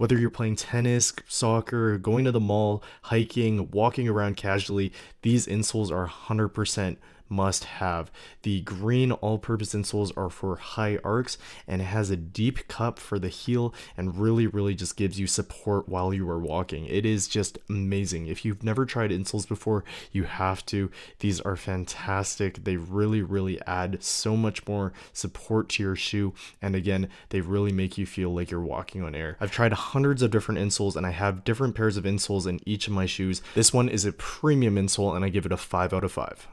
Whether you're playing tennis, soccer, going to the mall, hiking, walking around casually, these insoles are 100% must have. The green all-purpose insoles are for high arcs, and it has a deep cup for the heel and really just gives you support while you are walking. It is just amazing. If you've never tried insoles before, you have to. These are fantastic. They really add so much more support to your shoe, and again, they really make you feel like you're walking on air. I've tried hundreds of different insoles, and I have different pairs of insoles in each of my shoes. This one is a premium insole, and I give it a 5 out of 5.